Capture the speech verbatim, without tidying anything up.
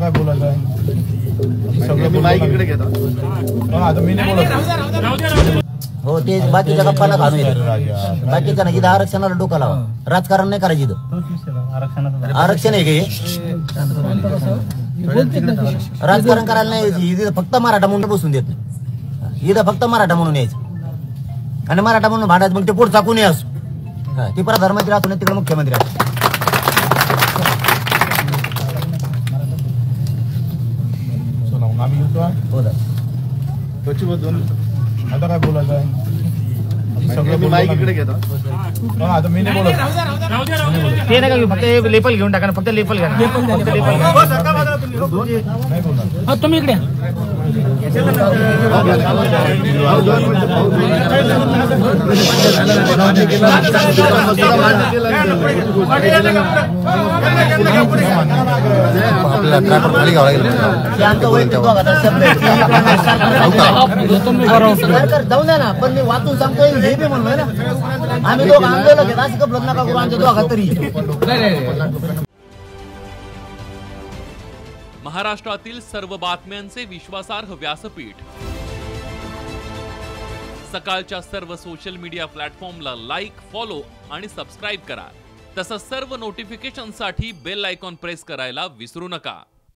काय बोलायचं आहे हो ते बाकीच्या गप्पांना घालू बाकीच्या ना इथं आरक्षणाला डोका लावा राजकारण नाही करायचं इथं आरक्षण आहे का राजकारण करायला नाही इथं फक्त मराठा म्हणून बसून देत नाही इथं फक्त मराठा म्हणून यायचं आणि मराठा म्हणून भांडायचं मग ते पोट चाकून असो ती परत धर्ममंत्री असो तिकडे मुख्यमंत्री असो आता काय बोलायचं ते नाही का फक्त लेपल घेऊन टाका फक्त लेपल घ्या तुम्ही इकडे जाऊन द्या ना पण मी वाचून सांगतो ना आम्ही लोक आंदोलन घेत असं कपडत नका करू आमच्या दोघा तरी महाराष्ट्रातील सर्व बातम्यांचे विश्वासार्ह व्यासपीठ सकाळच्या सर्व सोशल मीडिया प्लॅटफॉर्मला लाईक फॉलो आणि सबस्क्राइब करा तसंच सर्व नोटिफिकेशनसाठी बेल आयकॉन प्रेस करायला विसरू नका।